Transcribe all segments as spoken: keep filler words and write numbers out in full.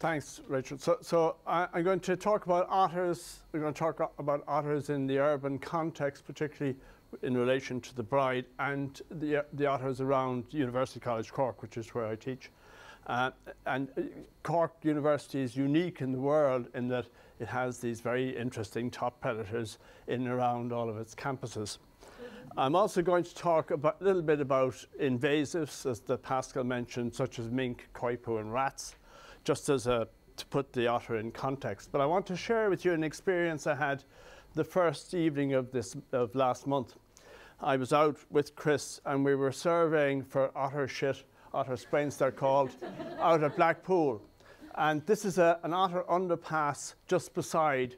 Thanks, Richard. So, so I, I'm going to talk about otters. We're going to talk about otters in the urban context, particularly in relation to the Bride and the, the otters around University College Cork, which is where I teach. Uh, and Cork University is unique in the world in that it has these very interesting top predators in and around all of its campuses. I'm also going to talk a little bit about invasives, as the Pascal mentioned, such as mink, koipu, and rats, just as a, to put the otter in context. But I want to share with you an experience I had the first evening of, this, of last month. I was out with Chris and we were surveying for otter shit, otter sprains they're called, out at Blackpool. And this is a, an otter underpass just beside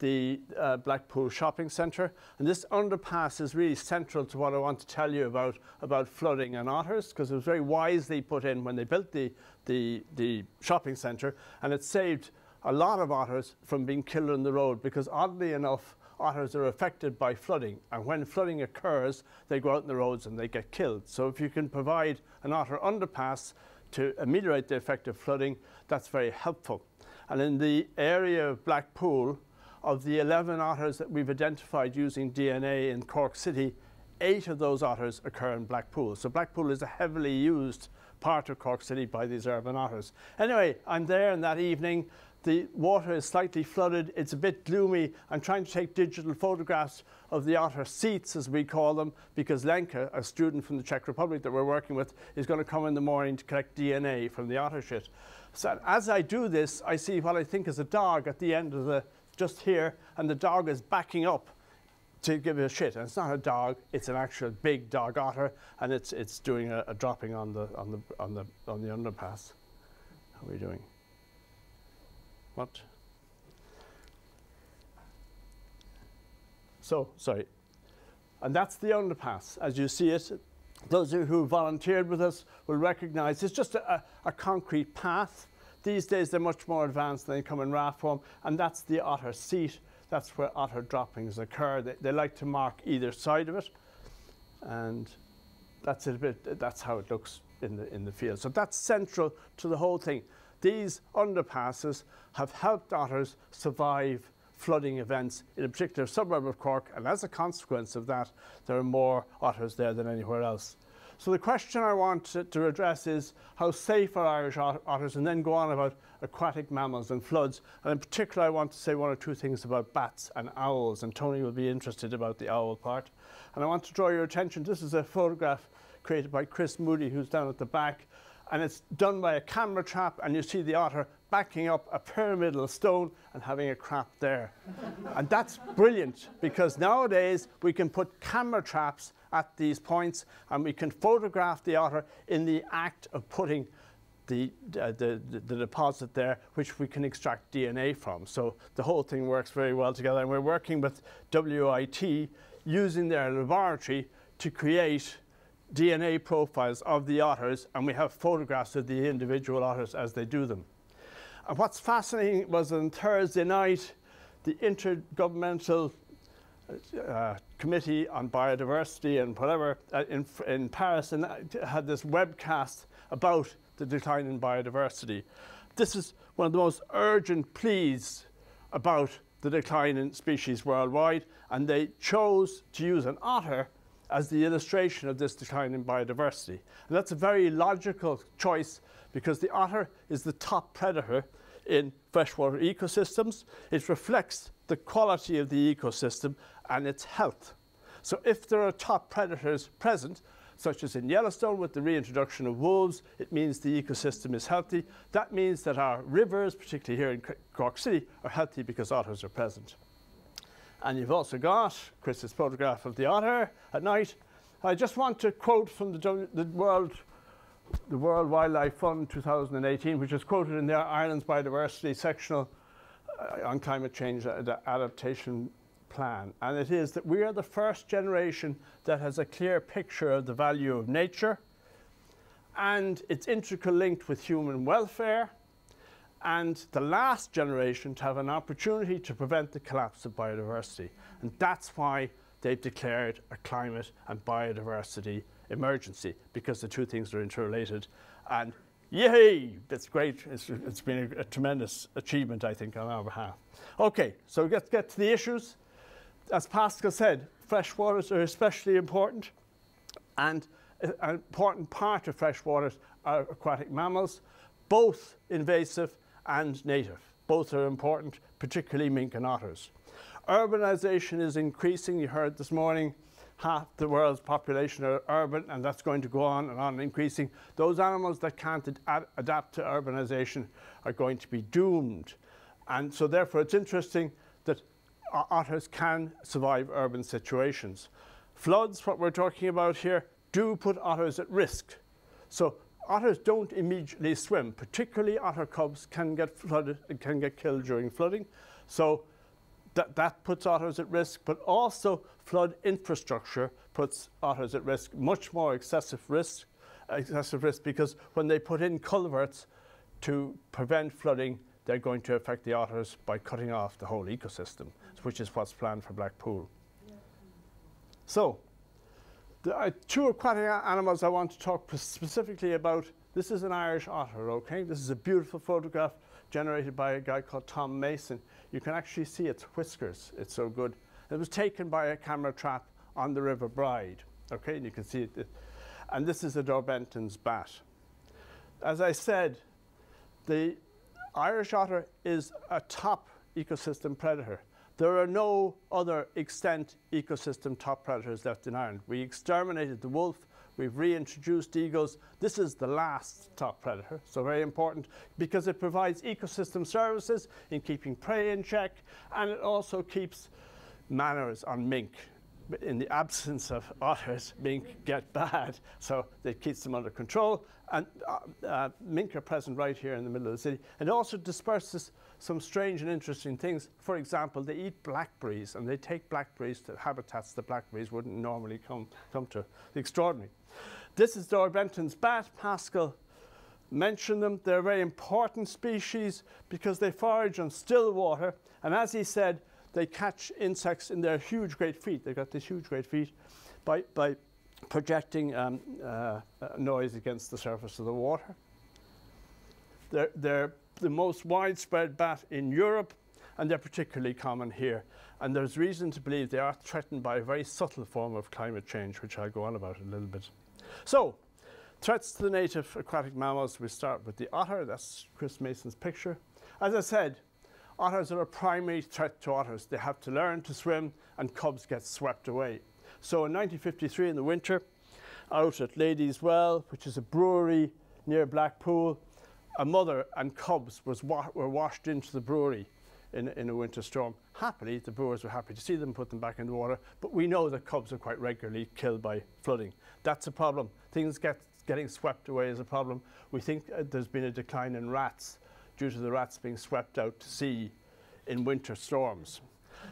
the uh, Blackpool Shopping Centre. And this underpass is really central to what I want to tell you about, about flooding and otters, because it was very wisely put in when they built the, the, the shopping centre, and it saved a lot of otters from being killed on the road, because oddly enough, otters are affected by flooding. And when flooding occurs, they go out on the roads and they get killed. So if you can provide an otter underpass to ameliorate the effect of flooding, that's very helpful. And in the area of Blackpool, of the eleven otters that we've identified using D N A in Cork City, eight of those otters occur in Blackpool. So Blackpool is a heavily used part of Cork City by these urban otters. Anyway, I'm there, and that evening the water is slightly flooded. It's a bit gloomy. I'm trying to take digital photographs of the otter seats, as we call them, because Lenka, a student from the Czech Republic that we're working with, is going to come in the morning to collect D N A from the otter shit. So as I do this, I see what I think is a dog at the end of the just here, and the dog is backing up to give it a shit. And it's not a dog, it's an actual big dog otter, and it's it's doing a, a dropping on the on the on the on the underpass. How are we doing? What? So sorry. And that's the underpass as you see it. Those of you who volunteered with us will recognize it's just a, a, a concrete path. These days they're much more advanced, they come in raft form, and that's the otter seat. That's where otter droppings occur. They, they like to mark either side of it, and that's it a bit. That's how it looks in the in the field. So that's central to the whole thing. These underpasses have helped otters survive flooding events in a particular suburb of Cork, and as a consequence of that, there are more otters there than anywhere else. So the question I want to, to address is how safe are Irish ot otters, and then go on about aquatic mammals and floods. And in particular, I want to say one or two things about bats and owls, and Tony will be interested about the owl part. And I want to draw your attention, this is a photograph created by Chris Moody, who's down at the back, and it's done by a camera trap, and you see the otter backing up a pyramidal stone and having a crap there. And that's brilliant, because nowadays we can put camera traps at these points, and we can photograph the otter in the act of putting the, uh, the, the, the deposit there, which we can extract D N A from. So the whole thing works very well together, and we're working with W I T using their laboratory to create D N A profiles of the otters, and we have photographs of the individual otters as they do them. And what's fascinating was on Thursday night, the Intergovernmental Uh, Committee on Biodiversity and whatever uh, in, in Paris, and I had this webcast about the decline in biodiversity. This is one of the most urgent pleas about the decline in species worldwide, and they chose to use an otter as the illustration of this decline in biodiversity. And that's a very logical choice, because the otter is the top predator in freshwater ecosystems. It reflects the quality of the ecosystem and its health. So if there are top predators present, such as in Yellowstone with the reintroduction of wolves, it means the ecosystem is healthy. That means that our rivers, particularly here in Cork City, are healthy because otters are present. And you've also got Chris's photograph of the otter at night. I just want to quote from the, the World the World Wildlife Fund two thousand eighteen, which is quoted in their Ireland's Biodiversity Sectional uh, on Climate Change Adaptation Plan. And it is that we are the first generation that has a clear picture of the value of nature, and it's interlinked with human welfare, and the last generation to have an opportunity to prevent the collapse of biodiversity. And that's why they've declared a climate and biodiversity emergency, because the two things are interrelated, and Yay! That's great. It's, it's been a, a tremendous achievement, I think, on our behalf. Okay, so let's get to the issues. As Pascal said, freshwaters are especially important, and an important part of freshwaters are aquatic mammals, both invasive and native. Both are important, particularly mink and otters. Urbanization is increasing. You heard this morning, half the world's population are urban, and that's going to go on and on increasing. Those animals that can't ad adapt to urbanization are going to be doomed. And so therefore it's interesting that otters can survive urban situations. Floods, what we're talking about here, do put otters at risk. So otters don't immediately swim. Particularly otter cubs can get flooded and can get killed during flooding. So That, that puts otters at risk, but also flood infrastructure puts otters at risk, much more excessive risk, excessive risk, because when they put in culverts to prevent flooding, they're going to affect the otters by cutting off the whole ecosystem, which is what's planned for Blackpool. Yeah. So, there are two aquatic animals I want to talk specifically about. This is an Irish otter, okay? This is a beautiful photograph generated by a guy called Tom Mason. You can actually see its whiskers, it's so good. It was taken by a camera trap on the River Bride, okay, and you can see it. And this is a Daubenton's bat. As I said, the Irish otter is a top ecosystem predator. There are no other extant ecosystem top predators left in Ireland. We exterminated the wolf, we've reintroduced eagles. This is the last top predator, so very important because it provides ecosystem services in keeping prey in check, and it also keeps manners on mink. In the absence of otters, mink get bad, so it keeps them under control. And uh, uh, mink are present right here in the middle of the city. It also disperses some strange and interesting things. For example, they eat blackberries, and they take blackberries to habitats that blackberries wouldn't normally come, come to. Extraordinary. This is Daubenton's bat. Pascal mentioned them. They're a very important species because they forage on still water, and as he said, they catch insects in their huge great feet. They've got these huge great feet by, by projecting um, uh, noise against the surface of the water. They're, they're the most widespread bat in Europe, and they're particularly common here. And there's reason to believe they are threatened by a very subtle form of climate change, which I'll go on about a little bit. So, threats to the native aquatic mammals. We start with the otter. That's Chris Mason's picture. As I said, otters are a primary threat to otters. They have to learn to swim, and cubs get swept away. So in nineteen fifty-three, in the winter, out at Ladies Well, which is a brewery near Blackpool, a mother and cubs was wa were washed into the brewery in, in a winter storm. Happily, the brewers were happy to see them, put them back in the water, but we know that cubs are quite regularly killed by flooding. That's a problem. Things get, getting swept away is a problem. We think uh, there's been a decline in rats due to the rats being swept out to sea in winter storms.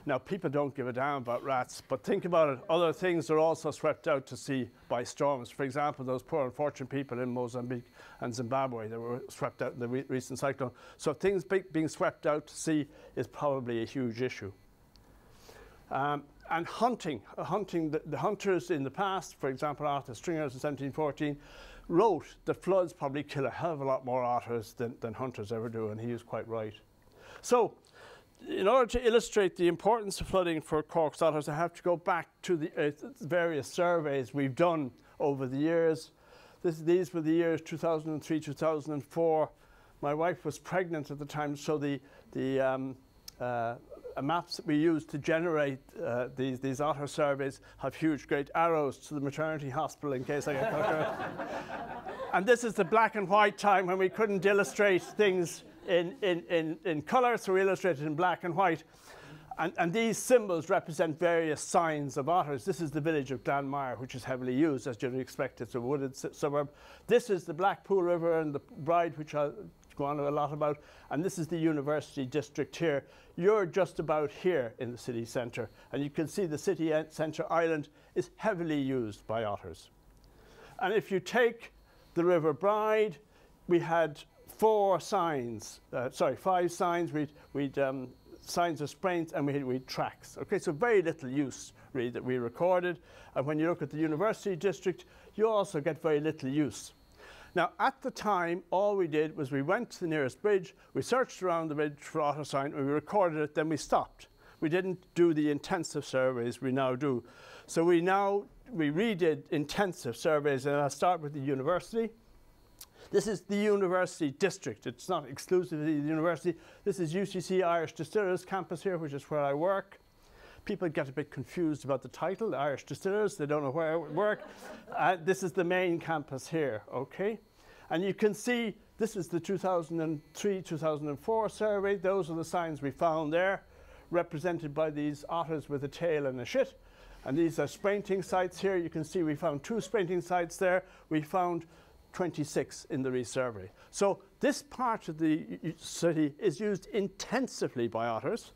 Now, people don't give a damn about rats, but think about it. Other things are also swept out to sea by storms. For example, those poor unfortunate people in Mozambique and Zimbabwe that were swept out in the re recent cyclone. So things be being swept out to sea is probably a huge issue. Um, and hunting, uh, hunting the, the hunters in the past, for example, Arthur Stringer in seventeen fourteen, wrote that floods probably kill a hell of a lot more otters than, than hunters ever do, and he was quite right. So, in order to illustrate the importance of flooding for Cork's otters, I have to go back to the uh, various surveys we've done over the years. This, these were the years two thousand three, two thousand four. My wife was pregnant at the time, so the, the um, uh, maps that we used to generate uh, these, these otter surveys have huge, great arrows to the maternity hospital in case I get caught out. And this is the black and white time when we couldn't illustrate things In, in, in, in colour, so we illustrated in black and white. And, and these symbols represent various signs of otters. This is the village of Glanmire, which is heavily used, as you'd expect. It's a wooded suburb. This is the Blackpool River and the Bride, which I'll go on a lot about. And this is the university district here. You're just about here in the city centre. And you can see the city centre island is heavily used by otters. And if you take the River Bride, we had four signs, uh, sorry, five signs, we'd, we'd um, signs of sprains, and we'd, we'd tracks. Okay, so very little use, really, that we recorded. And when you look at the university district, you also get very little use. Now, at the time, all we did was we went to the nearest bridge, we searched around the bridge for auto sign, we recorded it, then we stopped. We didn't do the intensive surveys we now do. So we now, we redid intensive surveys, and I'll start with the university. This is the university district. It's not exclusively the university. This is U C C Irish Distillers Campus here, which is where I work. People get a bit confused about the title, the Irish Distillers. They don't know where I work. uh, this is the main campus here, okay? And you can see this is the two thousand three, two thousand four survey. Those are the signs we found there, represented by these otters with a tail and a shit. And these are sprainting sites here. You can see we found two sprainting sites there. We found twenty-six in the resurvey. So this part of the city is used intensively by otters,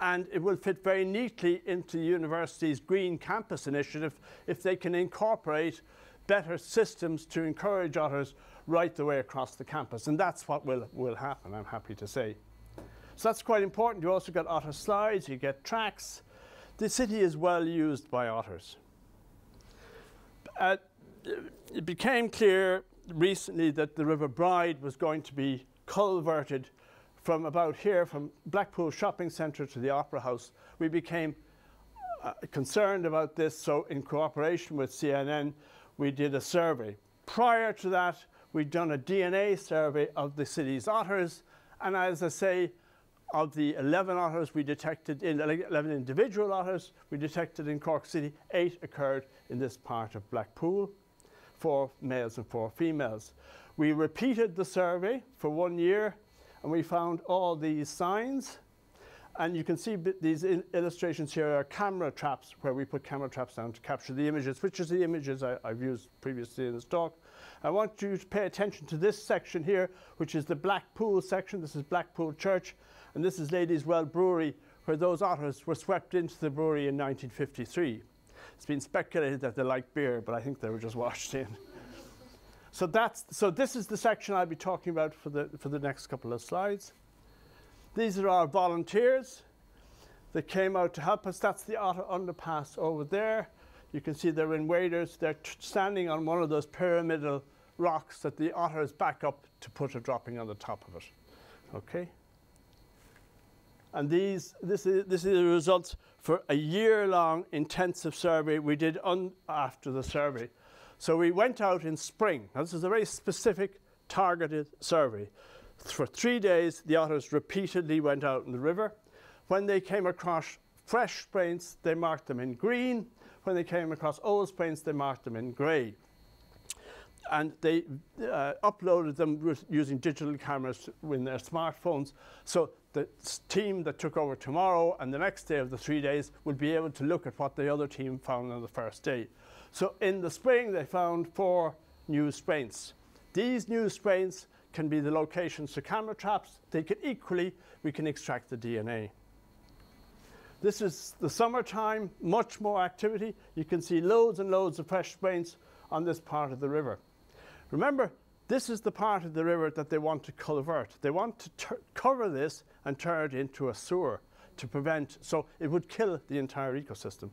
and it will fit very neatly into the university's Green Campus Initiative if they can incorporate better systems to encourage otters right the way across the campus. And that's what will, will happen, I'm happy to say. So that's quite important. You also get otter slides, you get tracks. The city is well used by otters. Uh, It became clear recently that the River Bride was going to be culverted from about here, from Blackpool Shopping Centre to the Opera House. We became uh, concerned about this, so in cooperation with C N N, we did a survey. Prior to that, we'd done a D N A survey of the city's otters, and as I say, of the eleven otters we detected, in eleven individual otters we detected in Cork City, eight occurred in this part of Blackpool. Four males and four females. We repeated the survey for one year and we found all these signs. And you can see these il illustrations here are camera traps, where we put camera traps down to capture the images, which is the images I, I've used previously in this talk. I want you to pay attention to this section here, which is the Blackpool section. This is Blackpool Church, and this is Ladies Well Brewery, where those otters were swept into the brewery in nineteen fifty-three. It's been speculated that they like beer, but I think they were just washed in. so, that's, so this is the section I'll be talking about for the, for the next couple of slides. These are our volunteers that came out to help us. That's the Otter Underpass over there. You can see they're in waders. They're standing on one of those pyramidal rocks that the otters back up to put a dropping on the top of it. Okay? And these, this is, this is the results for a year-long intensive survey we did on after the survey. So we went out in spring. Now this is a very specific, targeted survey. For three days, the otters repeatedly went out in the river. When they came across fresh sprains, they marked them in green. When they came across old sprains, they marked them in grey. And they uh, uploaded them using digital cameras in their smartphones. So the team that took over tomorrow and the next day of the three days would be able to look at what the other team found on the first day. So in the spring, they found four new sprains. These new sprains can be the locations to camera traps. They can equally, we can extract the D N A. This is the summertime, much more activity. You can see loads and loads of fresh sprains on this part of the river. Remember, this is the part of the river that they want to culvert. They want to cover this and turn it into a sewer to prevent, so it would kill the entire ecosystem.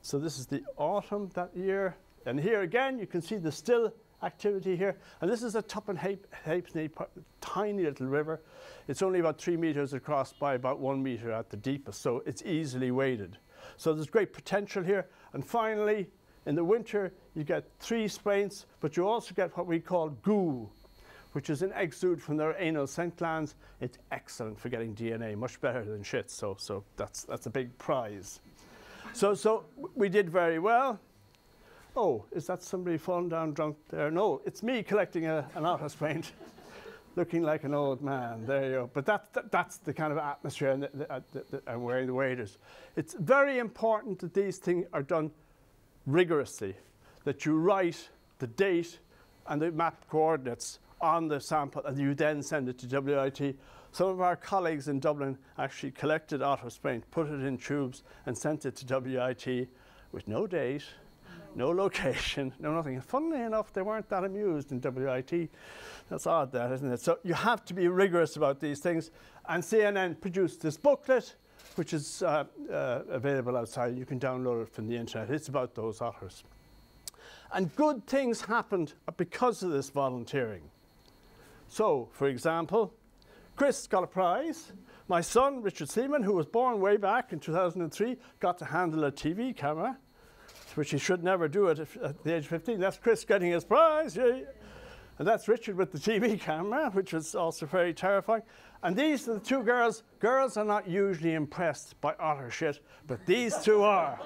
So this is the autumn that year. And here again, you can see the still activity here. And this is a Tuppenhalfpenny, tiny little river. It's only about three meters across by about one meter at the deepest, so it's easily waded. So there's great potential here. And finally, in the winter, you get three sprains, but you also get what we call goo, which is an exude from their anal scent glands. It's excellent for getting D N A, much better than shit, so, so that's, that's a big prize. So, so we did very well. Oh, is that somebody falling down drunk there? No, it's me collecting a, an otter sprain, looking like an old man. There you go. But that, that, that's the kind of atmosphere and, the, the, the, the, and wearing the waders. It's very important that these things are done rigorously, that you write the date and the map coordinates on the sample, and you then send it to W I T. Some of our colleagues in Dublin actually collected otter sprain, put it in tubes, and sent it to W I T with no date, no, no location, no nothing. And funnily enough, they weren't that amused in W I T. That's odd, that, isn't it? So you have to be rigorous about these things. And C N N produced this booklet, which is uh, uh, available outside. You can download it from the internet. It's about those otters. And good things happened because of this volunteering. So, for example, Chris got a prize. My son, Richard Seaman, who was born way back in two thousand three, got to handle a T V camera, which he should never do at, at the age of fifteen. That's Chris getting his prize. Yay. And that's Richard with the T V camera, which was also very terrifying. And these are the two girls. Girls are not usually impressed by otter shit, but these two are,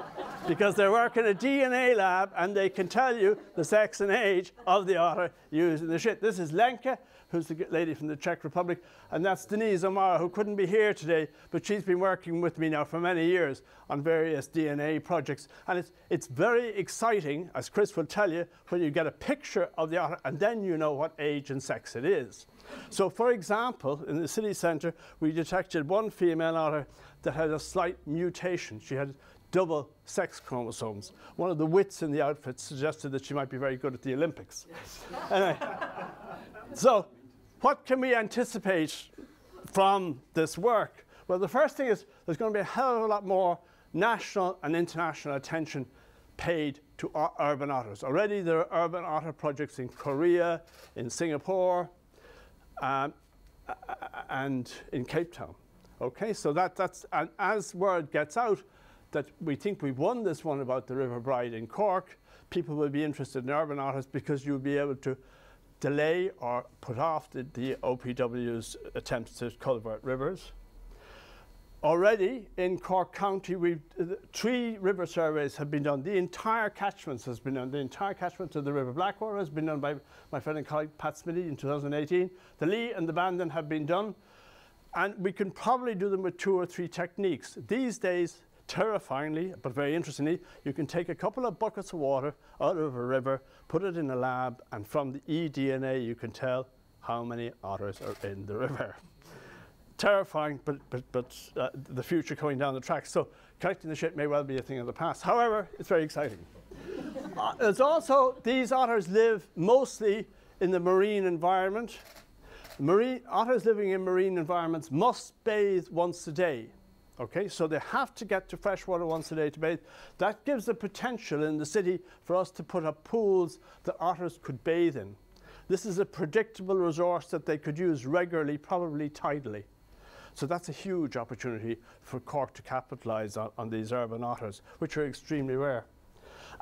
because they work in a D N A lab and they can tell you the sex and age of the otter using the shit. This is Lenka, who's the lady from the Czech Republic, and that's Denise Omar, who couldn't be here today, but she's been working with me now for many years on various D N A projects. And it's, it's very exciting, as Chris will tell you, when you get a picture of the otter, and then you know what age and sex it is. So, for example, in the city centre, we detected one female otter that had a slight mutation. She had double sex chromosomes. One of the wits in the outfit suggested that she might be very good at the Olympics. Yes. Anyway, so what can we anticipate from this work? Well, the first thing is there's going to be a hell of a lot more national and international attention paid to urban otters. Already there are urban otter projects in Korea, in Singapore, um, and in Cape Town. Okay, so that, that's, and as word gets out that we think we won this one about the River Bride in Cork, people will be interested in urban otters because you'll be able to delay or put off the, the O P W's attempts to culvert rivers. Already in Cork County, we've, uh, three river surveys have been done. The entire catchment has been done. The entire catchment of the River Blackwater has been done by my friend and colleague Pat Smiddy in two thousand eighteen. The Lee and the Bandon have been done. And we can probably do them with two or three techniques. These days, terrifyingly, but very interestingly, you can take a couple of buckets of water out of a river, put it in a lab, and from the eDNA you can tell how many otters are in the river. Terrifying, but, but, but uh, the future coming down the track. So collecting the shit may well be a thing of the past. However, it's very exciting. uh, there's also, these otters live mostly in the marine environment. Marine, otters living in marine environments must bathe once a day. Okay, so they have to get to fresh water once a day to bathe. That gives the potential in the city for us to put up pools that otters could bathe in. This is a predictable resource that they could use regularly, probably tidally. So that's a huge opportunity for Cork to capitalise on, on these urban otters, which are extremely rare.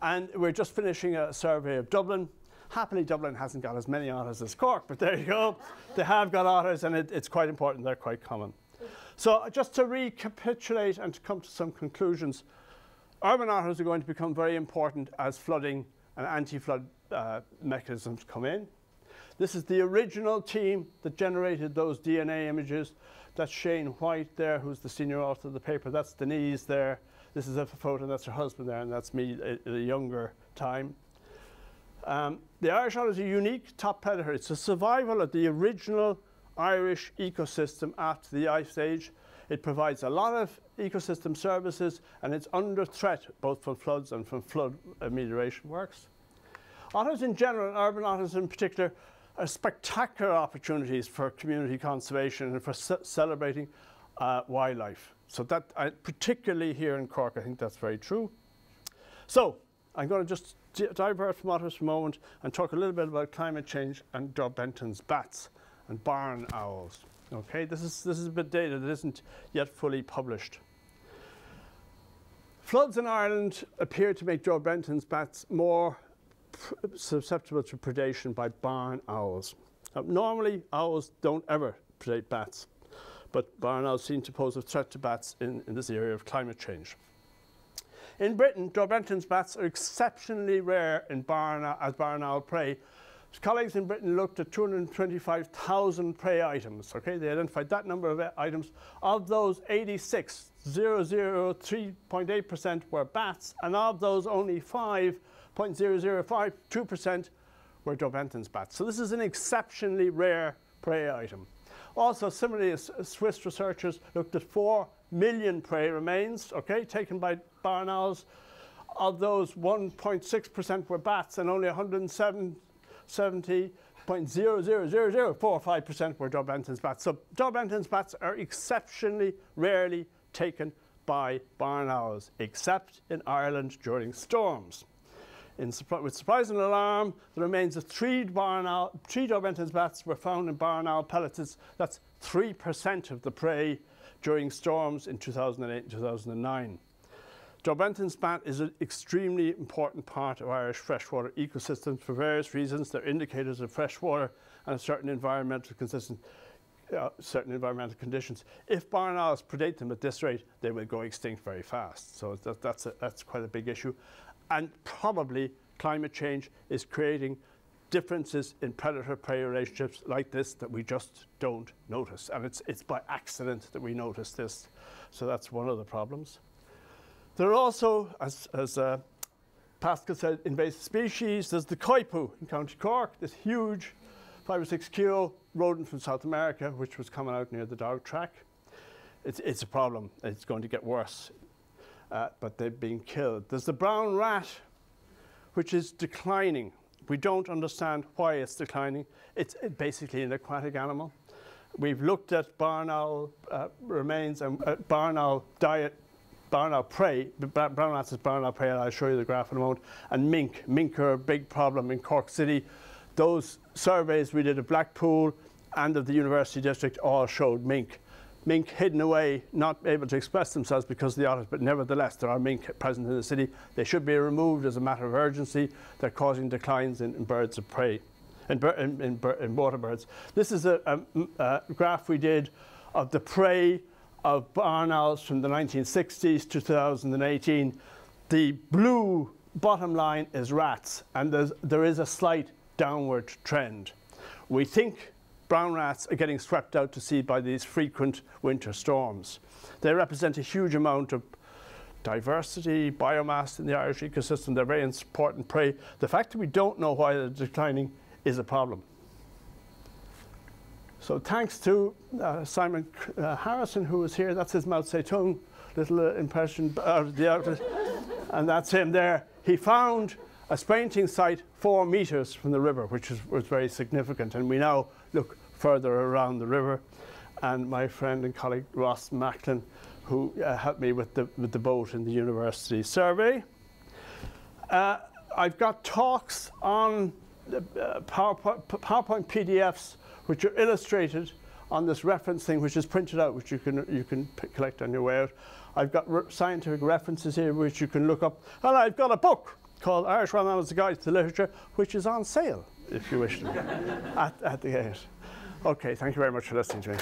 And we're just finishing a survey of Dublin. Happily, Dublin hasn't got as many otters as Cork, but there you go. They have got otters, and it, it's quite important. They're quite common. So just to recapitulate and to come to some conclusions, urban otters are going to become very important as flooding and anti-flood uh, mechanisms come in. This is the original team that generated those D N A images. That's Shane White there, who's the senior author of the paper. That's Denise there. This is a photo, that's her husband there, and that's me at a younger time. Um, the Irish otter is a unique top predator. It's a survival of the original Irish ecosystem after the Ice Age. It provides a lot of ecosystem services, and it's under threat both from floods and from flood amelioration works. Otters in general, urban otters in particular, are spectacular opportunities for community conservation and for ce celebrating uh, wildlife. So that, uh, particularly here in Cork, I think that's very true. So I'm going to just divert from otters for a moment and talk a little bit about climate change and Daubenton's bats and barn owls. Okay, this is, this is a bit of data that isn't yet fully published. Floods in Ireland appear to make Daubenton's bats more susceptible to predation by barn owls. Now, normally, owls don't ever predate bats, but barn owls seem to pose a threat to bats in, in this area of climate change. In Britain, Daubenton's bats are exceptionally rare in barn, as barn owl prey. Colleagues in Britain looked at two hundred twenty-five thousand prey items. Okay, they identified that number of items. Of those, eighty-six, zero point zero three percent were bats, and of those, only five point zero zero five two percent were Daubenton's bats. So this is an exceptionally rare prey item. Also, similarly, Swiss researchers looked at four million prey remains, okay, taken by barn owls. Of those, one point six percent were bats, and only one hundred seventy point zero zero zero zero four five percent were Daubenton's bats. So Daubenton's bats are exceptionally rarely taken by barn owls, except in Ireland during storms. In, with surprise and alarm, the remains of three, three Daubenton's bats were found in barn owl pellets. That's three percent of the prey during storms in two thousand eight and two thousand nine. Daubenton's bat is an extremely important part of Irish freshwater ecosystems for various reasons. They're indicators of freshwater and of certain environmental consistent, uh, certain environmental conditions. If barn owls predate them at this rate, they will go extinct very fast. So that, that's, a, that's quite a big issue. And probably climate change is creating differences in predator-prey relationships like this that we just don't notice. And it's, it's by accident that we notice this. So that's one of the problems. There are also, as, as uh, Pascal said, invasive species. There's the koipu in County Cork, this huge five or six kilo rodent from South America, which was coming out near the dog track. It's, it's a problem. It's going to get worse. Uh, but they've been killed. There's the brown rat, which is declining. We don't understand why it's declining. It's basically an aquatic animal. We've looked at barn owl uh, remains and uh, barn owl diet, barn owl prey. Brown rats is barn owl prey, and I'll show you the graph in a moment. And mink. Mink are a big problem in Cork City. Those surveys we did at Blackpool and of the University District all showed mink. Mink hidden away, not able to express themselves because of the otters, but nevertheless there are mink present in the city. They should be removed as a matter of urgency. They're causing declines in, in birds of prey, in, in, in, in water birds. This is a, a, a graph we did of the prey of barn owls from the nineteen sixties to two thousand eighteen. The blue bottom line is rats, and there's, there is a slight downward trend. We think brown rats are getting swept out to sea by these frequent winter storms. They represent a huge amount of diversity, biomass in the Irish ecosystem. They're very important prey. The fact that we don't know why they're declining is a problem. So thanks to uh, Simon uh, Harrison, who was here. That's his Mao Zedong little uh, impression out of the outlet. And that's him there. He found a sprinting site four meters from the river, which is, was very significant. And we now look further around the river. And my friend and colleague Ross Macklin, who uh, helped me with the, with the boat in the university survey. Uh, I've got talks on uh, PowerPoint, PowerPoint P D Fs, which are illustrated on this reference thing, which is printed out, which you can, you can collect on your way out. I've got re scientific references here, which you can look up. And I've got a book called Irish Wild Animals, a Guide to the Literature, which is on sale, if you wish, at, at the gate. Okay, thank you very much for listening to me.